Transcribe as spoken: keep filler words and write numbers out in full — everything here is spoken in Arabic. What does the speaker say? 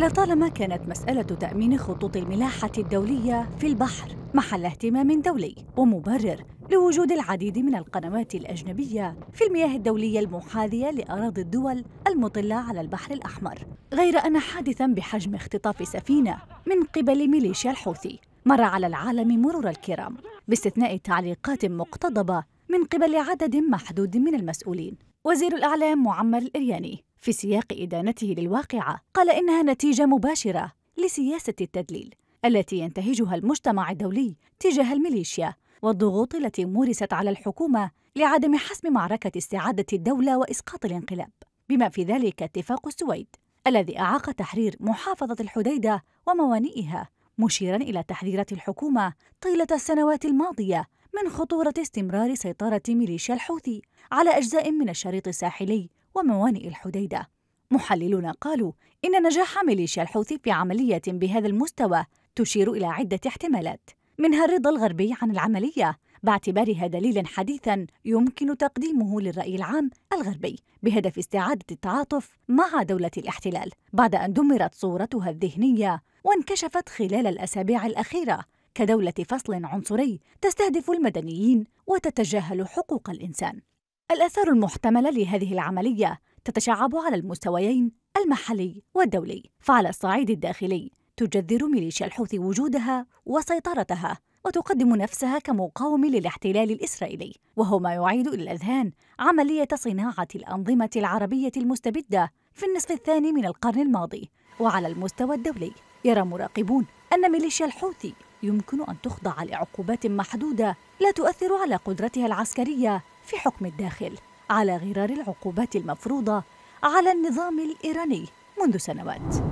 لطالما كانت مسألة تأمين خطوط الملاحة الدولية في البحر محل اهتمام دولي ومبرر لوجود العديد من القنوات الأجنبية في المياه الدولية المحاذية لأراضي الدول المطلة على البحر الأحمر، غير أن حادثاً بحجم اختطاف سفينة من قبل ميليشيا الحوثي مر على العالم مرور الكرام، باستثناء تعليقات مقتضبة من قبل عدد محدود من المسؤولين. وزير الإعلام معمر الإرياني في سياق إدانته للواقعة قال إنها نتيجة مباشرة لسياسة التدليل التي ينتهجها المجتمع الدولي تجاه الميليشيا والضغوط التي مورست على الحكومة لعدم حسم معركة استعادة الدولة وإسقاط الانقلاب، بما في ذلك اتفاق السويد الذي أعاق تحرير محافظة الحديدة وموانئها، مشيراً إلى تحذيرات الحكومة طيلة السنوات الماضية من خطورة استمرار سيطرة ميليشيا الحوثي على أجزاء من الشريط الساحلي وموانئ الحديدة. محللون قالوا إن نجاح ميليشيا الحوثي في عملية بهذا المستوى تشير إلى عدة احتمالات، منها الرضا الغربي عن العملية باعتبارها دليلاً حديثاً يمكن تقديمه للرأي العام الغربي بهدف استعادة التعاطف مع دولة الاحتلال بعد أن دمرت صورتها الذهنية وانكشفت خلال الأسابيع الأخيرة كدولة فصل عنصري تستهدف المدنيين وتتجاهل حقوق الإنسان. الآثار المحتملة لهذه العملية تتشعب على المستويين المحلي والدولي، فعلى الصعيد الداخلي تجذر ميليشيا الحوثي وجودها وسيطرتها وتقدم نفسها كمقاوم للاحتلال الإسرائيلي، وهو ما يعيد إلى الأذهان عملية صناعة الأنظمة العربية المستبدة في النصف الثاني من القرن الماضي. وعلى المستوى الدولي يرى مراقبون أن ميليشيا الحوثي يمكن أن تخضع لعقوبات محدودة لا تؤثر على قدرتها العسكرية في حكم الداخل، على غرار العقوبات المفروضة على النظام الإيراني منذ سنوات.